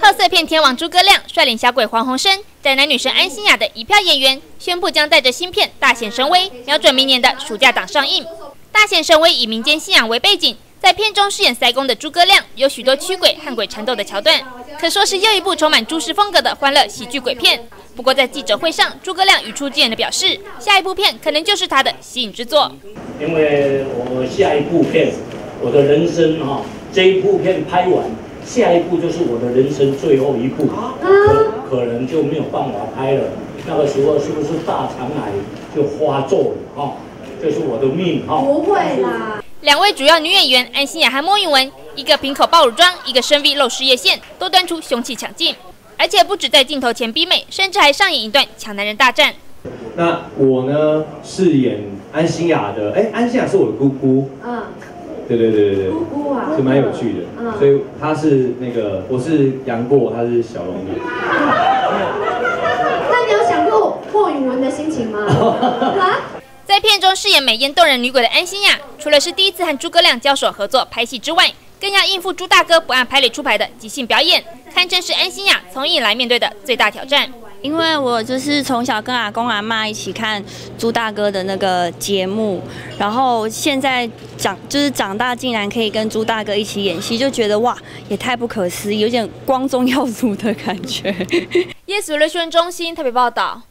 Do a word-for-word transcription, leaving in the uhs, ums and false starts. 贺岁片天王诸葛亮率领小鬼黄鸿升、宅男女神安心亚的一票演员，宣布将带着新片大显神威，瞄准明年的暑假档上映。大显神威以民间信仰为背景，在片中饰演塞公的诸葛亮，有许多驱鬼和鬼缠斗的桥段，可说是又一部充满诸事风格的欢乐喜剧鬼片。不过在记者会上，诸葛亮语出惊人的表示，下一部片可能就是他的吸引之作。因为我下一部片，我的人生哈、哦，这一部片拍完。 下一步就是我的人生最后一步，可可能就没有办法拍了。那个时候是不是大肠癌就发作了？哈、哦，这是我的命哈。哦、不会啦。两位主要女演员安心亚和莫允雯，一个平口爆乳妆，一个深 V 露事业线，都端出凶器抢镜，而且不止在镜头前逼美，甚至还上演一段抢男人大战。那我呢，饰演安心亚的，哎，安心亚是我的姑姑。嗯。 对对对对对，是蛮有趣的，所以他是那个，我是杨过，他是小龙女。那你有想过莫允雯的心情吗？在片中饰演美艳动人女鬼的安心亚，除了是第一次和诸葛亮交手合作拍戏之外，更要应付朱大哥不按牌理出牌的即兴表演，堪称是安心亚从艺来面对的最大挑战。 因为我就是从小跟阿公阿嬷一起看朱大哥的那个节目，然后现在长就是长大，竟然可以跟朱大哥一起演戏，就觉得哇，也太不可思议，有点光宗耀祖的感觉。耶史瑞宣中心特别报道。